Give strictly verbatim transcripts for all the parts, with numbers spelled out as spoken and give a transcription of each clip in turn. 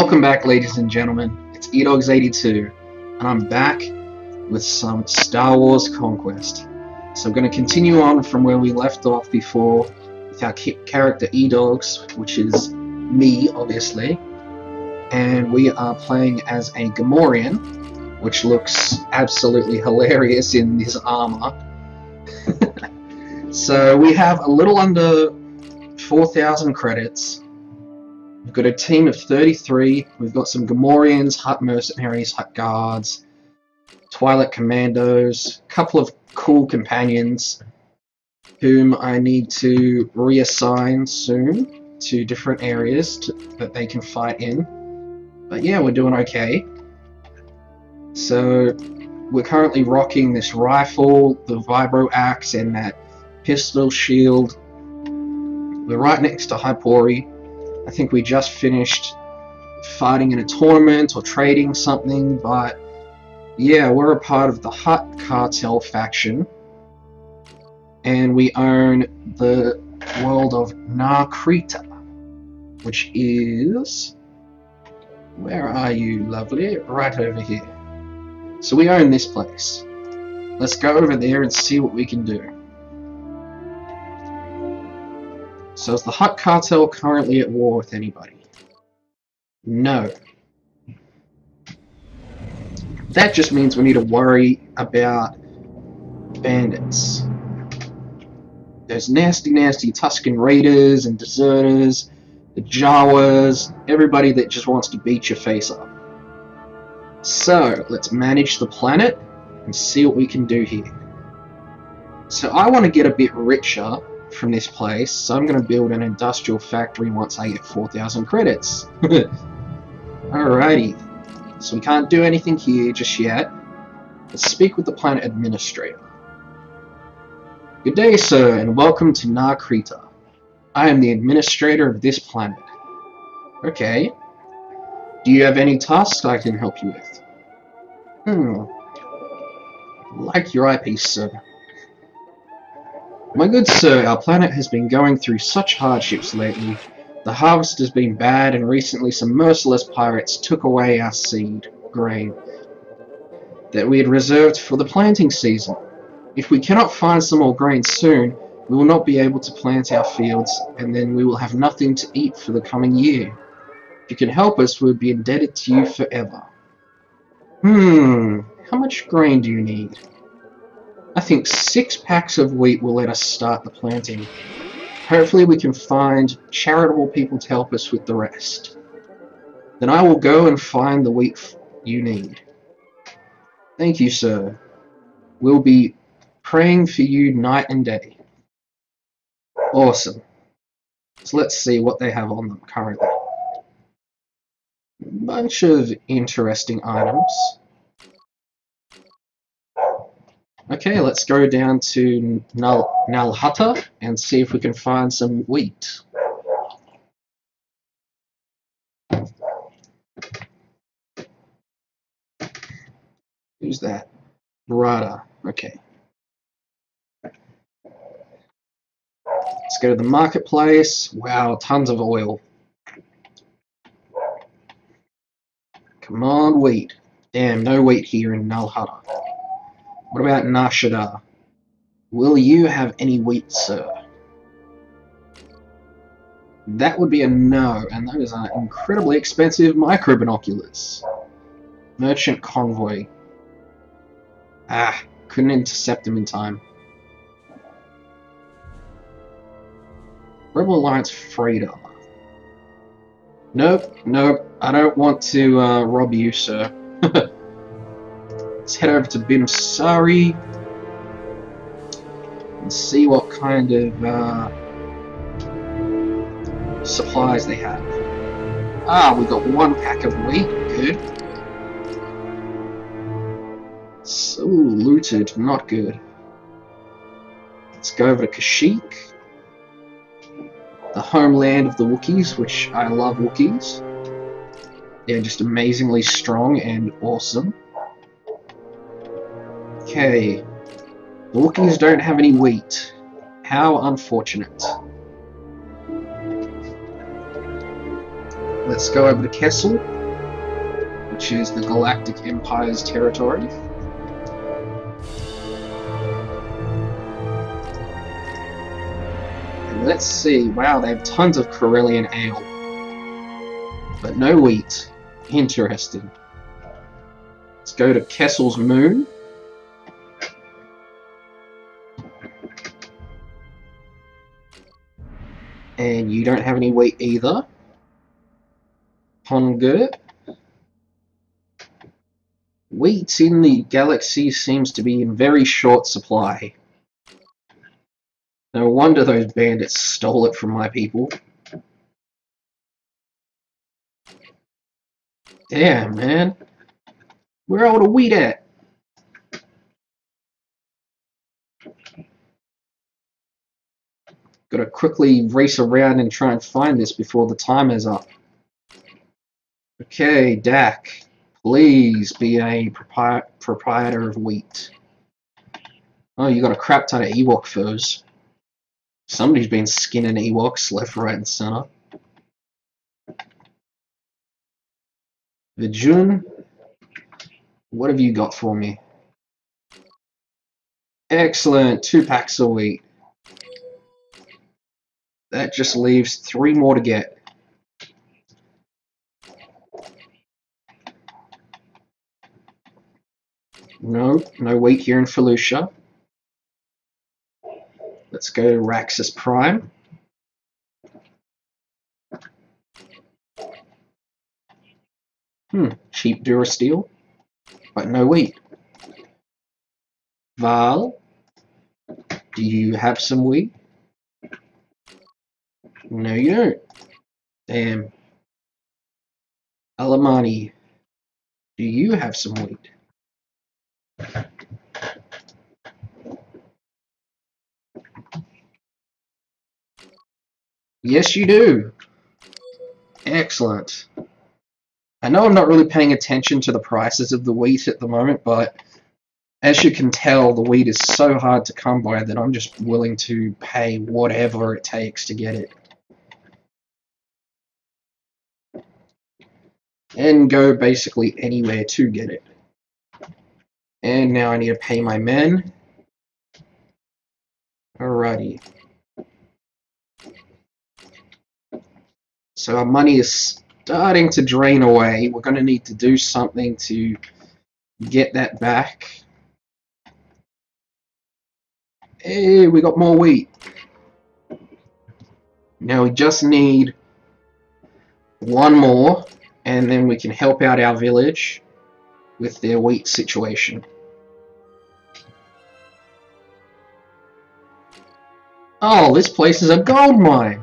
Welcome back, ladies and gentlemen. It's E Dogs eighty-two, and I'm back with some Star Wars Conquest. So I'm going to continue on from where we left off before with our character E-Dogs, which is me, obviously. And we are playing as a Gamorrean, which looks absolutely hilarious in his armor. So we have a little under four thousand credits. We've got a team of thirty-three, we've got some Gamorreans, Hutt mercenaries, Hutt guards, Twi'lek commandos, a couple of cool companions whom I need to reassign soon to different areas to, that they can fight in. But yeah, we're doing okay. So we're currently rocking this rifle, the vibro axe, and that pistol shield. We're right next to Hypori. I think we just finished fighting in a tournament or trading something, but yeah, we're a part of the Hutt Cartel faction, and we own the world of Nar Krita, which is... where are you, lovely? Right over here. So we own this place. Let's go over there and see what we can do. So is the Hutt Cartel currently at war with anybody? No. That just means we need to worry about bandits. There's nasty, nasty Tusken Raiders and deserters, the Jawas, everybody that just wants to beat your face up. So let's manage the planet and see what we can do here. So I want to get a bit richer from this place, so I'm going to build an industrial factory once I get four thousand credits. Alrighty, so we can't do anything here just yet. Let's speak with the planet administrator. Good day, sir, and welcome to Nar Krita. I am the administrator of this planet. Okay. Do you have any tasks I can help you with? Hmm. Like your eyepiece, sir. My good sir, our planet has been going through such hardships lately. The harvest has been bad, and recently some merciless pirates took away our seed grain that we had reserved for the planting season. If we cannot find some more grain soon, we will not be able to plant our fields, and then we will have nothing to eat for the coming year. If you can help us, we would be indebted to you forever. Hmm, how much grain do you need? I think six packs of wheat will let us start the planting. Hopefully we can find charitable people to help us with the rest. Then I will go and find the wheat you need. Thank you, sir. We'll be praying for you night and day. Awesome. So let's see what they have on them currently. Bunch of interesting items. Okay, let's go down to Nal, Nal Hutta and see if we can find some wheat. Who's that? Rada. Okay. Let's go to the marketplace. Wow, tons of oil. Come on, wheat. Damn, no wheat here in Nal Hutta. What about Nar Shaddaa? Will you have any wheat, sir? That would be a no, and those are incredibly expensive micro-binoculars. Merchant convoy. Ah, couldn't intercept them in time. Rebel Alliance freighter. Nope, nope, I don't want to uh, rob you, sir. Let's head over to Bimsari and see what kind of uh, supplies they have. Ah, we got one pack of wheat. Good. So looted, not good. Let's go over to Kashyyyk, the homeland of the Wookiees, which I love Wookiees. They're just amazingly strong and awesome. Okay, the Wookiees don't have any wheat. How unfortunate. Let's go over to Kessel, which is the Galactic Empire's territory. And let's see, wow, they have tons of Corellian ale. But no wheat. Interesting. Let's go to Kessel's moon. And you don't have any wheat either. Hongur. Wheat in the galaxy seems to be in very short supply. No wonder those bandits stole it from my people. Damn, man. Where all the wheat at? Gotta quickly race around and try and find this before the time is up. Okay, Dak, please be a propri proprietor of wheat. Oh, you got a crap ton of Ewok furs. Somebody's been skinning Ewoks left, right, and center. Vajun, what have you got for me? Excellent, two packs of wheat. That just leaves three more to get. No, no wheat here in Felucia. Let's go to Raxus Prime. Hmm, cheap Durasteel, but no wheat. Val, do you have some wheat? No, you don't. Damn. Alamani, do you have some wheat? Yes, you do. Excellent. I know I'm not really paying attention to the prices of the wheat at the moment, but as you can tell, the wheat is so hard to come by that I'm just willing to pay whatever it takes to get it. And go basically anywhere to get it. And now I need to pay my men. Alrighty. So our money is starting to drain away. We're going to need to do something to get that back. Hey, we got more wheat. Now we just need one more, and then we can help out our village with their wheat situation. Oh, this place is a gold mine!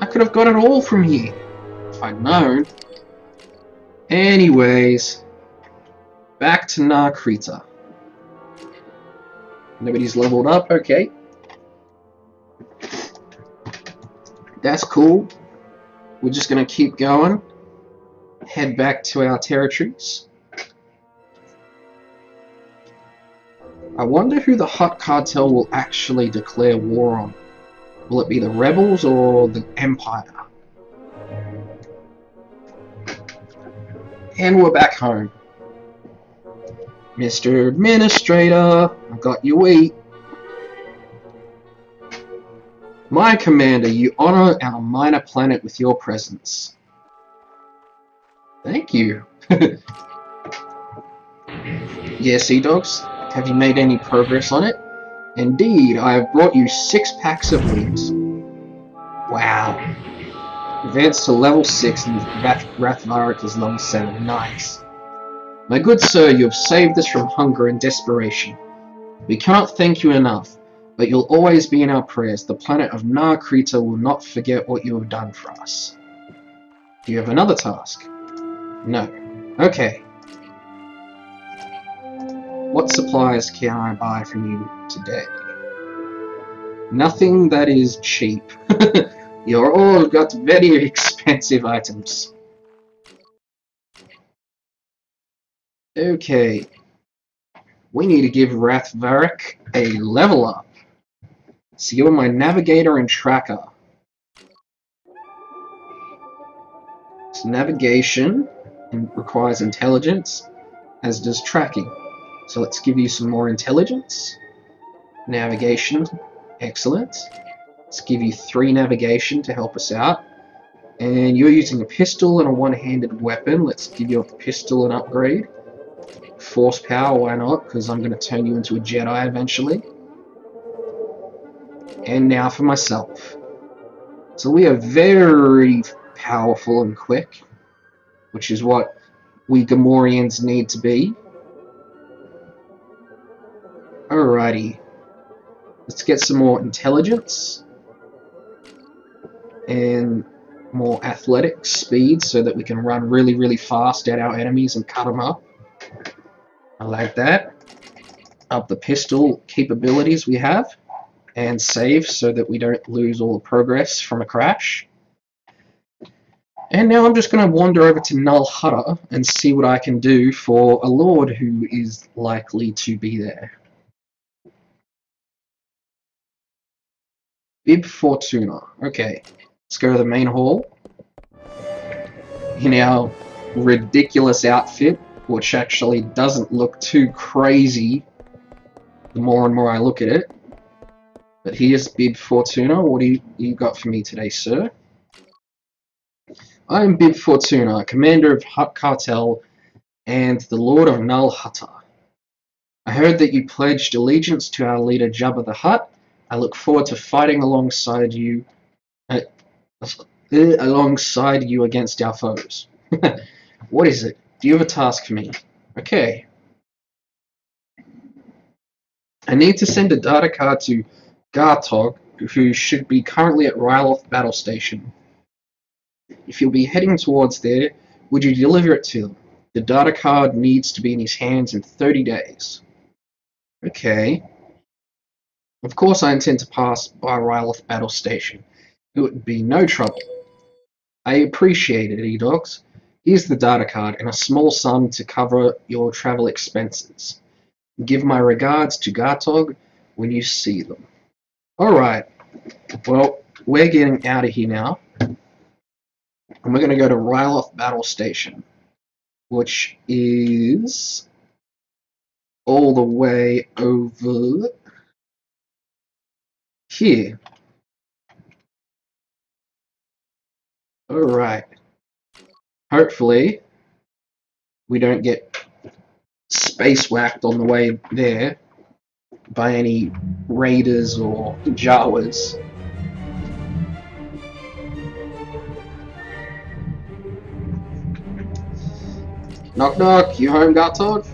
I could have got it all from here, if I'd known. Anyways, back to Nar Krita. Nobody's leveled up, okay. That's cool. We're just going to keep going, head back to our territories. I wonder who the Hutt Cartel will actually declare war on. Will it be the rebels or the Empire? And we're back home. Mister Administrator, I've got your wheat. My commander, you honor our minor planet with your presence. Thank you. Yes, E-Dogs, have you made any progress on it? Indeed, I have brought you six packs of wheat. Wow. Advance to level six and Rathvaric is level seven. Nice. My good sir, you have saved us from hunger and desperation. We cannot thank you enough. But you'll always be in our prayers. The planet of Nar Krita will not forget what you have done for us. Do you have another task? No. Okay. What supplies can I buy from you today? Nothing that is cheap. You're all got very expensive items. Okay. We need to give Rathvaric a level up. So you're my navigator and tracker. Its navigation requires intelligence, as does tracking. So let's give you some more intelligence. Navigation, excellent. Let's give you three navigation to help us out. And you're using a pistol and a one-handed weapon. Let's give your pistol an upgrade. Force power, why not? Because I'm going to turn you into a Jedi eventually. And now for myself. So we are very powerful and quick, which is what we Gamorreans need to be. Alrighty. Let's get some more intelligence. And more athletic speed so that we can run really, really fast at our enemies and cut them up. I like that. Up the pistol capabilities we have. And save so that we don't lose all the progress from a crash. And now I'm just going to wander over to Nal Hutta and see what I can do for a lord who is likely to be there. Bib Fortuna. Okay. Let's go to the main hall in our ridiculous outfit, which actually doesn't look too crazy the more and more I look at it. But here's Bib Fortuna. What do you, you got for me today, sir? I am Bib Fortuna, commander of Hutt Cartel and the lord of Nal Hutta. I heard that you pledged allegiance to our leader Jabba the Hutt. I look forward to fighting alongside you uh, alongside you against our foes. What is it? Do you have a task for me? Okay. I need to send a data card to Gartog, who should be currently at Ryloth Battle Station. If you'll be heading towards there, would you deliver it to them? The data card needs to be in his hands in thirty days. Okay. Of course I intend to pass by Ryloth Battle Station. It would be no trouble. I appreciate it, E-Dogs. Here's the data card and a small sum to cover your travel expenses. Give my regards to Gartog when you see them. Alright, well, we're getting out of here now. And we're going to go to Ryloth Battle Station, which is all the way over here. Alright, hopefully we don't get space whacked on the way there by any raiders or Jawas. Knock knock, you home, Gartog?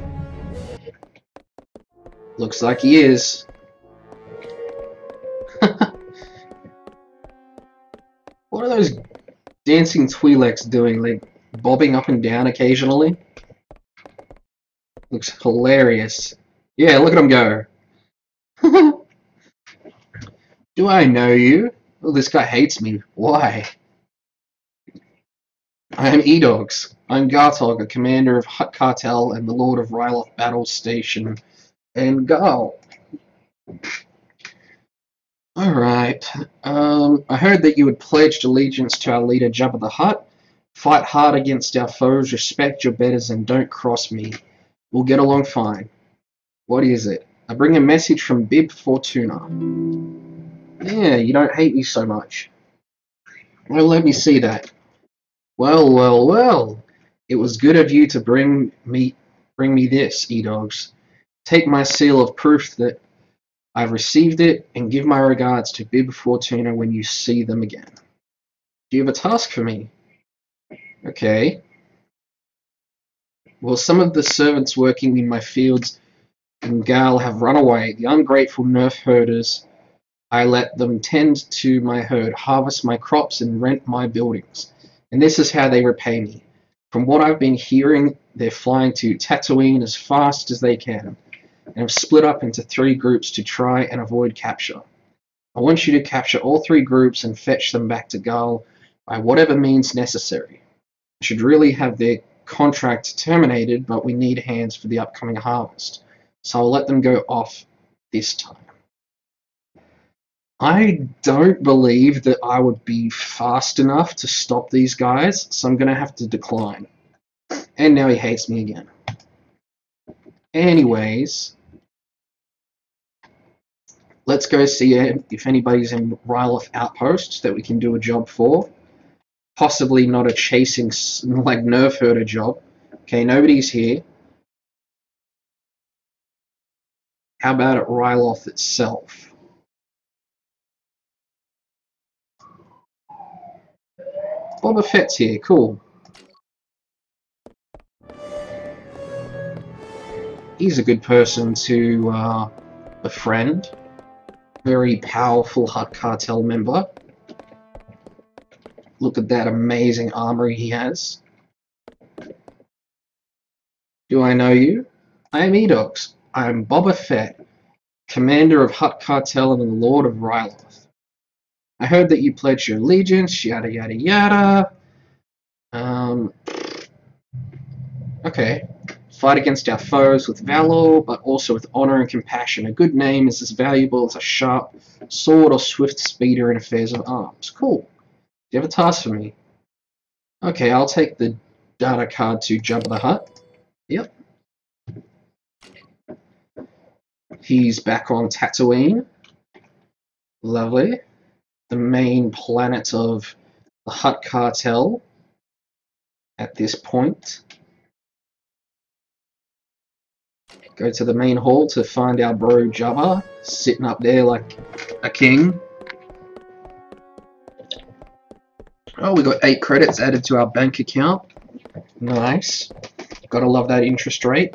Looks like he is. What are those dancing Twi'leks doing, like bobbing up and down occasionally? Looks hilarious. Yeah, look at them go. Do I know you? Well, this guy hates me. Why? I am E-Dogs. I'm Gartog, a commander of Hutt Cartel and the lord of Ryloth Battle Station and Gal. Alright. Um, I heard that you had pledged allegiance to our leader Jabba the Hutt. Fight hard against our foes, respect your betters, and don't cross me. We'll get along fine. What is it? I bring a message from Bib Fortuna. Yeah, you don't hate me so much. Well, let me see that. Well, well, well. It was good of you to bring me bring me this, E-Dogs. Take my seal of proof that I've received it, and give my regards to Bib Fortuna when you see them again. Do you have a task for me? Okay. Well, some of the servants working in my fields and Gal have run away, the ungrateful nerf herders. I let them tend to my herd, harvest my crops, and rent my buildings. And this is how they repay me. From what I've been hearing, they're flying to Tatooine as fast as they can, and have split up into three groups to try and avoid capture. I want you to capture all three groups and fetch them back to Gal by whatever means necessary. I should really have their contract terminated, but we need hands for the upcoming harvest. So I'll let them go off this time. I don't believe that I would be fast enough to stop these guys, so I'm going to have to decline. And now he hates me again. Anyways, let's go see if anybody's in Ryloth Outpost that we can do a job for. Possibly not a chasing, like, nerf herder job. Okay, nobody's here. How about at Ryloth itself? Boba Fett's here, cool. He's a good person to uh, befriend. Very powerful Hutt Cartel member. Look at that amazing armory he has. Do I know you? I am E-Dogs. I am Boba Fett, commander of Hutt Cartel and the Lord of Ryloth. I heard that you pledged your allegiance, yada yada yada. Um, okay. Fight against our foes with valor, but also with honor and compassion. A good name is as valuable as a sharp sword or swift speeder in affairs of arms. Cool. Do you have a task for me? Okay, I'll take the data card to Jabba the Hutt. Yep. He's back on Tatooine. Lovely. The main planet of the Hutt Cartel at this point. Go to the main hall to find our bro Jabba, sitting up there like a king. Oh, we got eight credits added to our bank account. Nice. Gotta love that interest rate.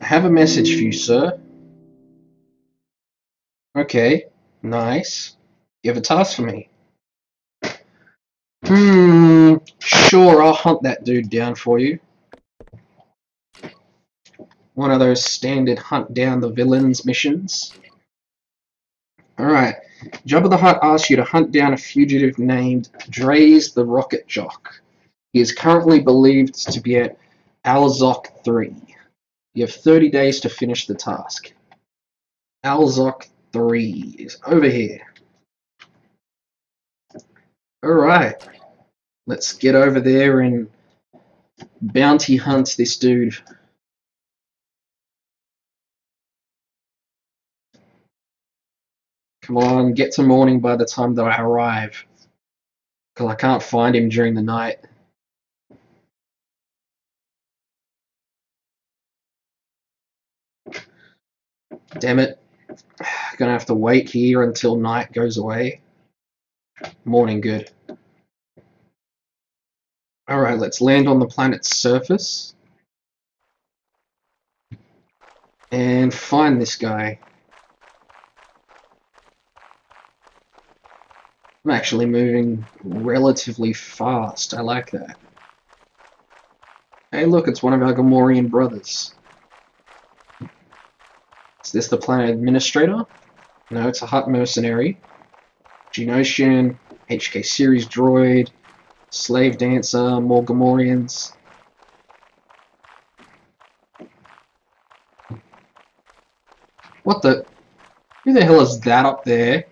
I have a message for you, sir. Okay, nice. You have a task for me? Hmm, sure, I'll hunt that dude down for you. One of those standard hunt down the villains missions. Alright, Jabba the Hutt asks you to hunt down a fugitive named Draze the Rocket Jock. He is currently believed to be at Alzok three. You have thirty days to finish the task. Alzok three is over here. Alright, let's get over there and bounty hunt this dude. Come on, get to morning by the time that I arrive. Because I can't find him during the night. Damn it. Gonna have to wait here until night goes away. Morning, good. Alright, let's land on the planet's surface. And find this guy. I'm actually moving relatively fast. I like that. Hey, look, it's one of our Gamorrean brothers. Is this the planet administrator? No, it's a Hutt mercenary. Genosian, H K series droid, slave dancer, more Gamorreans. What the? Who the hell is that up there?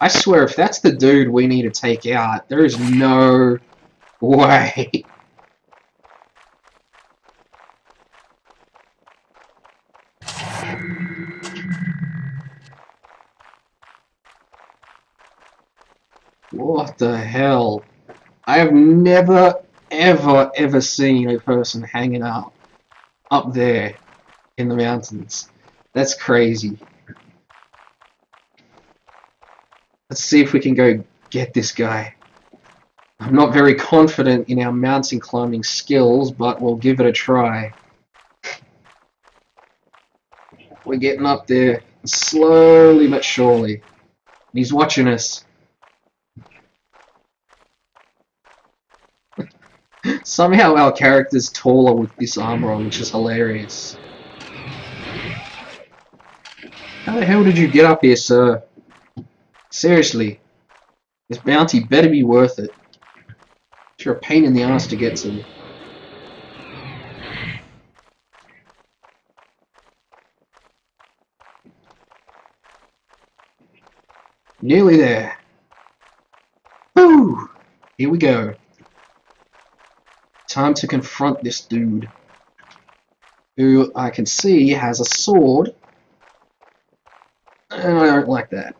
I swear, if that's the dude we need to take out, there is no way. What the hell? I have never, ever, ever seen a person hanging out up there in the mountains. That's crazy. Let's see if we can go get this guy. I'm not very confident in our mountain climbing skills, but we'll give it a try. We're getting up there slowly but surely. He's watching us. Somehow our character's taller with this armor on, which is hilarious. How the hell did you get up here, sir? Seriously, this bounty better be worth it. You're a pain in the ass to get to. Nearly there. Woo! Here we go. Time to confront this dude, who I can see has a sword, and I don't like that.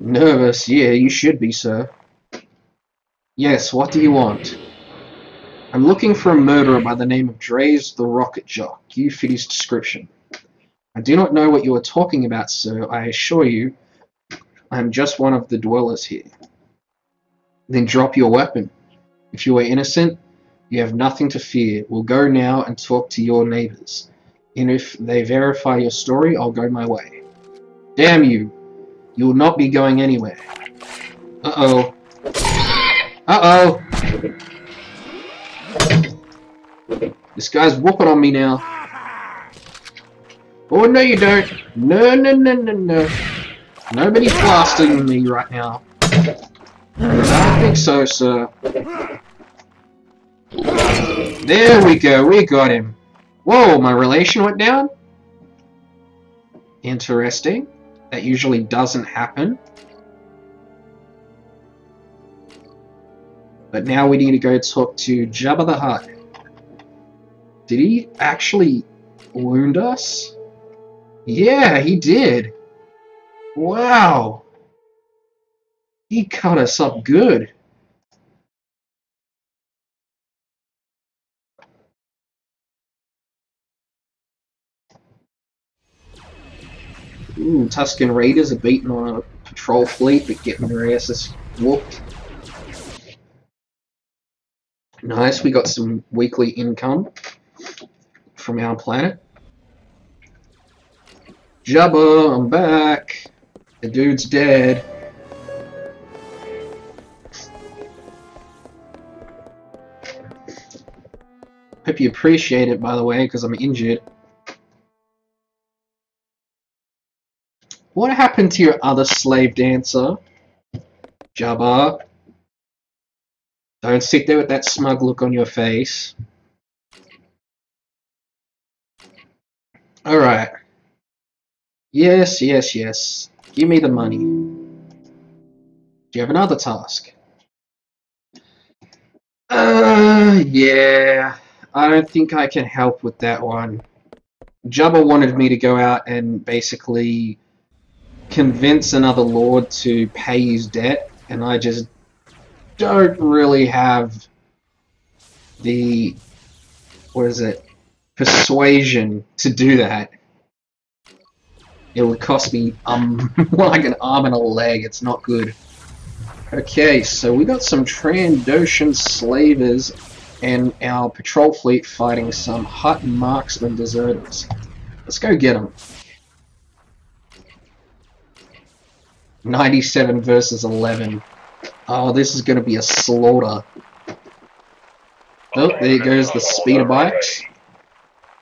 Nervous? Yeah, you should be, sir. Yes, what do you want? I'm looking for a murderer by the name of Draze the Rocket Jock. You fit his description. I do not know what you are talking about, sir. I assure you, I am just one of the dwellers here. Then drop your weapon. If you are innocent, you have nothing to fear. We'll go now and talk to your neighbors. And if they verify your story, I'll go my way. Damn you! You will not be going anywhere. Uh-oh. Uh-oh! This guy's whooping on me now. Oh, no you don't. No, no, no, no, no. Nobody's blasting me right now. I don't think so, sir. There we go, we got him. Whoa, my relation went down? Interesting. That usually doesn't happen. But now we need to go talk to Jabba the Hutt. Did he actually wound us? Yeah, he did. Wow. He cut us up good. Ooh, Tusken Raiders are beating on a patrol fleet but getting their asses whooped. Nice, we got some weekly income from our planet. Jabba, I'm back. The dude's dead. Hope you appreciate it, by the way, because I'm injured. What happened to your other slave dancer? Jabba. Don't sit there with that smug look on your face. Alright. Yes, yes, yes. Give me the money. Do you have another task? Uh, yeah. I don't think I can help with that one. Jabba wanted me to go out and basically convince another lord to pay his debt, and I just don't really have the, what is it, persuasion to do that. It would cost me um like an arm and a leg. It's not good. Okay, so we got some Trandoshan slavers and our patrol fleet fighting some Hutt marksman deserters. Let's go get them. ninety-seven versus eleven. Oh, this is going to be a slaughter. Oh, there goes the speeder bikes.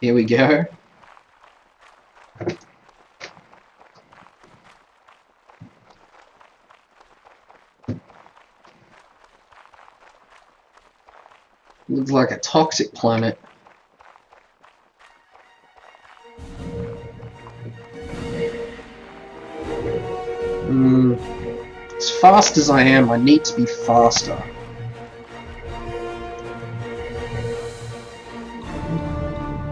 Here we go. Looks like a toxic planet. Hmm. As fast as I am, I need to be faster.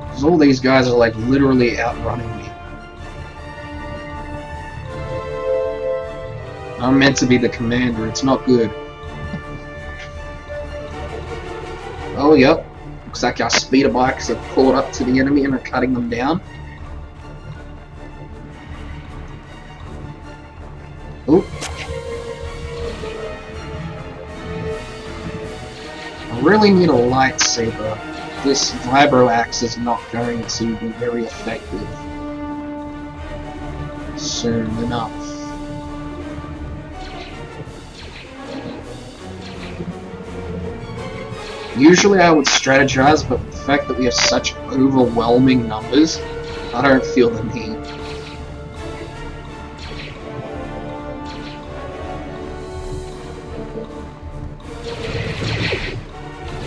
Because all these guys are like literally outrunning me. I'm meant to be the commander, it's not good. Oh, yep. Looks like our speeder bikes have caught up to the enemy and are cutting them down. Oop. Really need a lightsaber. This vibro axe is not going to be very effective soon enough. Usually I would strategize, but the fact that we have such overwhelming numbers, I don't feel the need.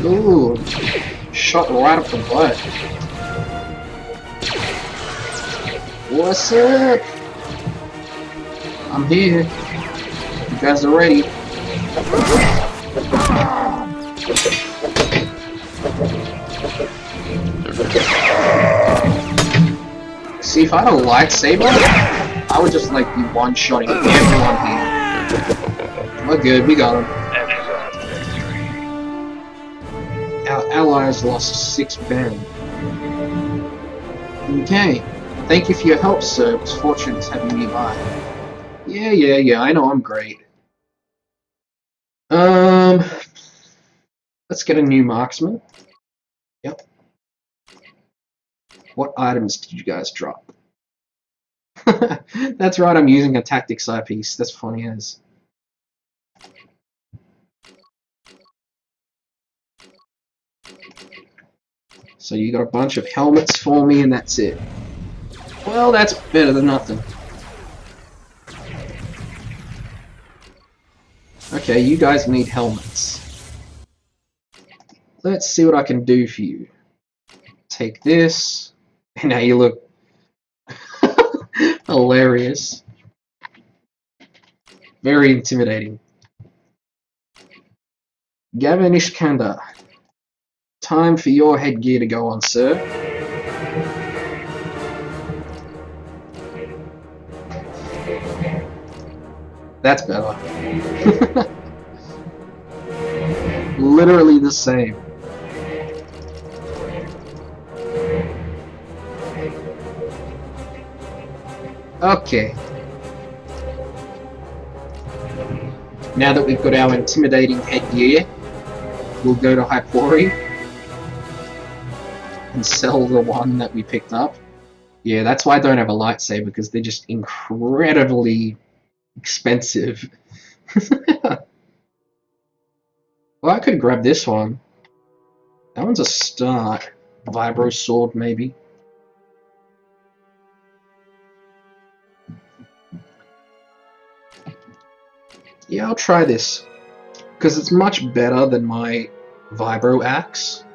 Ooh, shot right up the butt. What's up? I'm here. You guys are ready. See, if I had a lightsaber, I would just like be one-shotting everyone here. We're good, we got him. Our allies lost six men. Okay. Thank you for your help, sir. It was fortunate it's having me by. Yeah, yeah, yeah, I know, I'm great. Um, let's get a new marksman. Yep. What items did you guys drop? That's right, I'm using a tactics eye piece. That's funny as. So you got a bunch of helmets for me and that's it. Well, that's better than nothing. Okay, you guys need helmets. Let's see what I can do for you. Take this. And now you look hilarious. Very intimidating. Gavin Ishkanda. Time for your headgear to go on, sir. That's better. Literally the same. Okay. Now that we've got our intimidating headgear, we'll go to Hypori and sell the one that we picked up. Yeah, that's why I don't have a lightsaber, because they're just incredibly expensive. Well, I could grab this one. That one's a start. Vibro sword, maybe. Yeah, I'll try this, because it's much better than my Vibro axe.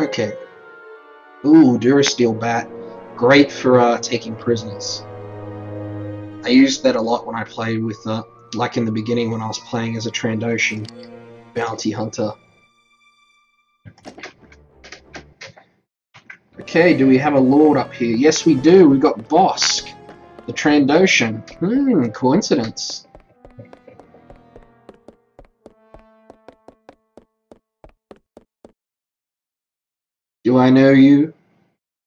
Okay. Ooh, Durasteel Bat. Great for uh, taking prisoners. I used that a lot when I played with, uh, like in the beginning when I was playing as a Trandoshan bounty hunter. Okay, do we have a lord up here? Yes, we do. We've got Bossk, the Trandoshan. Hmm, coincidence. Do I know you?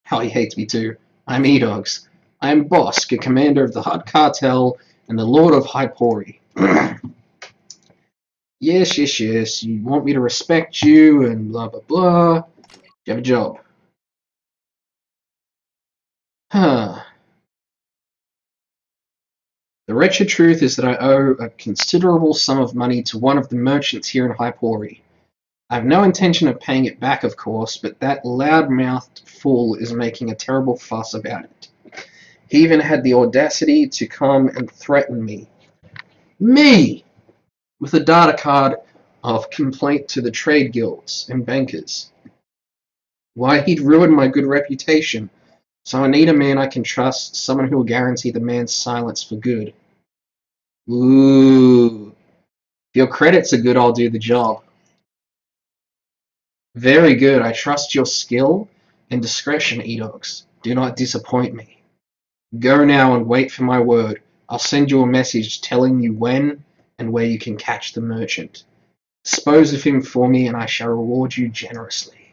Hell, he hates me too. I'm E-Dogs. I am Bossk, a commander of the Hutt Cartel and the Lord of Hypori. Yes, yes, yes. You want me to respect you and blah, blah, blah. You have a job. Huh. The wretched truth is that I owe a considerable sum of money to one of the merchants here in Hypori. I have no intention of paying it back, of course, but that loud-mouthed fool is making a terrible fuss about it. He even had the audacity to come and threaten me. Me! With a data card of complaint to the trade guilds and bankers. Why, he'd ruined my good reputation. So I need a man I can trust, someone who will guarantee the man's silence for good. Ooh. If your credits are good, I'll do the job. Very good. I trust your skill and discretion, E-Dogs. Do not disappoint me. Go now and wait for my word. I'll send you a message telling you when and where you can catch the merchant. Dispose of him for me and I shall reward you generously.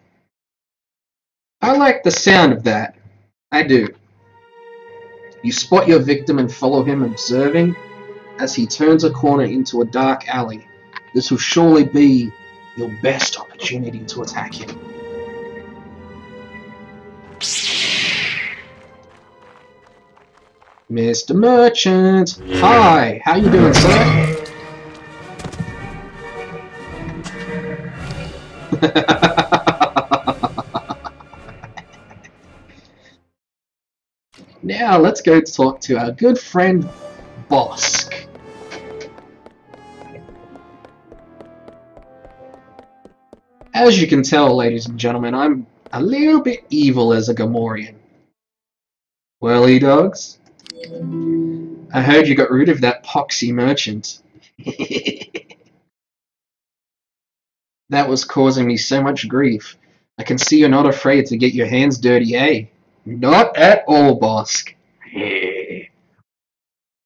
I like the sound of that. I do. You spot your victim and follow him, observing as he turns a corner into a dark alley. This will surely be your best opportunity to attack him. Mister Merchant! Hi! How you doing, sir? Now let's go talk to our good friend Bossk. As you can tell, ladies and gentlemen, I'm a little bit evil as a Gamorrean. Well, E-Dogs, I heard you got rid of that poxy merchant. That was causing me so much grief. I can see you're not afraid to get your hands dirty, eh? Not at all, Bossk.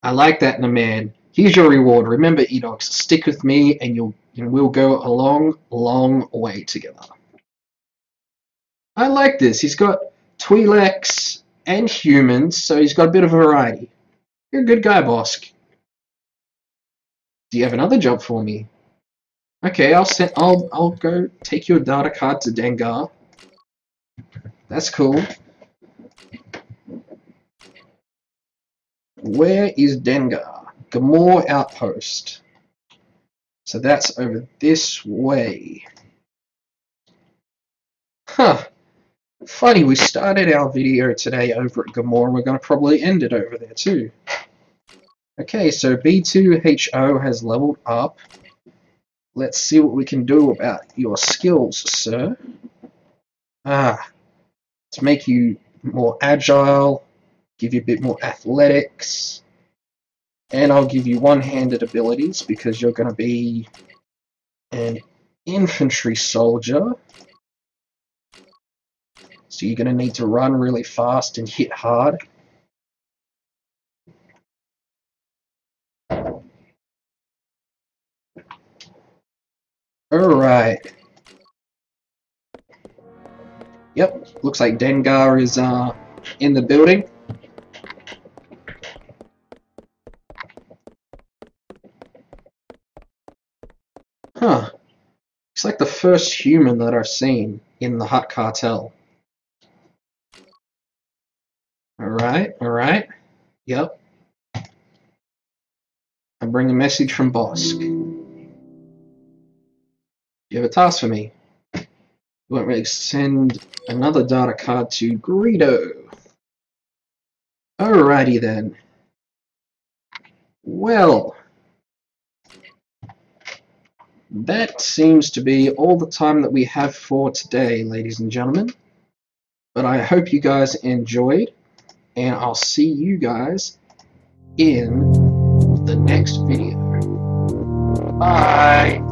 I like that in a man. Here's your reward. Remember, E-Dogs, stick with me and you'll and we'll go a long, long way together. I like this. He's got Twi'leks and humans, so he's got a bit of variety. You're a good guy, Bossk. Do you have another job for me? Okay, I'll send. I'll I'll go take your data card to Dengar. That's cool. Where is Dengar? Gamorrean Outpost. So that's over this way. Huh. Funny, we started our video today over at Gamorrean, and we're going to probably end it over there too. Okay, so B two H O has leveled up. Let's see what we can do about your skills, sir. Ah. Let's make you more agile, give you a bit more athletics, and I'll give you one-handed abilities because you're going to be an infantry soldier. So you're going to need to run really fast and hit hard. Alright. Yep, looks like Dengar is uh, in the building. Huh. It's like the first human that I've seen in the Hutt Cartel. Alright, alright. Yep. I bring a message from Bossk. You have a task for me. You want me to send another data card to Greedo. Alrighty then. Well. That seems to be all the time that we have for today, ladies and gentlemen. But I hope you guys enjoyed, and I'll see you guys in the next video. Bye!